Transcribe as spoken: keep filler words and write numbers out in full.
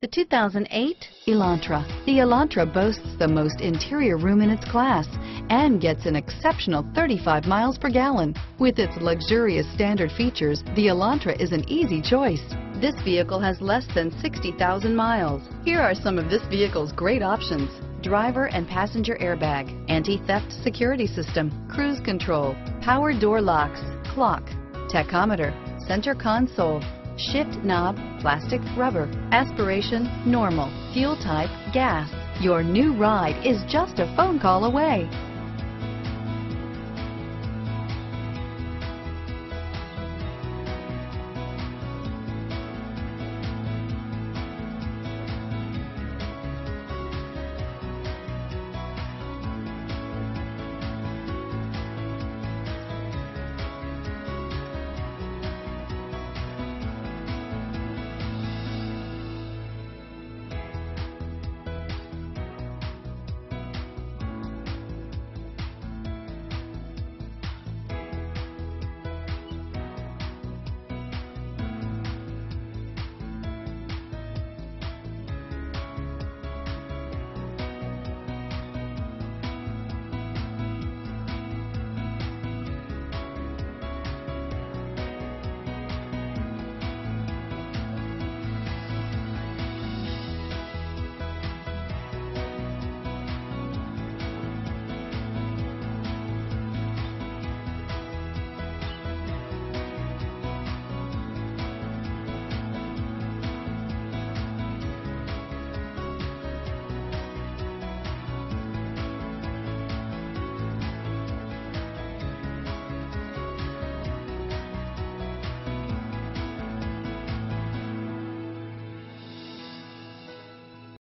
The two thousand eight Elantra. The Elantra boasts the most interior room in its class and gets an exceptional thirty-five miles per gallon. With its luxurious standard features, the Elantra is an easy choice. This vehicle has less than sixty thousand miles. Here are some of this vehicle's great options: driver and passenger airbag, anti-theft security system, cruise control, power door locks, clock, tachometer, center console, shift knob, plastic rubber, aspiration, normal, fuel type, gas. Your new ride is just a phone call away.